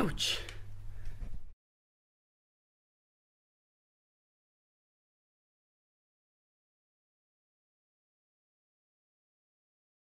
Ouch.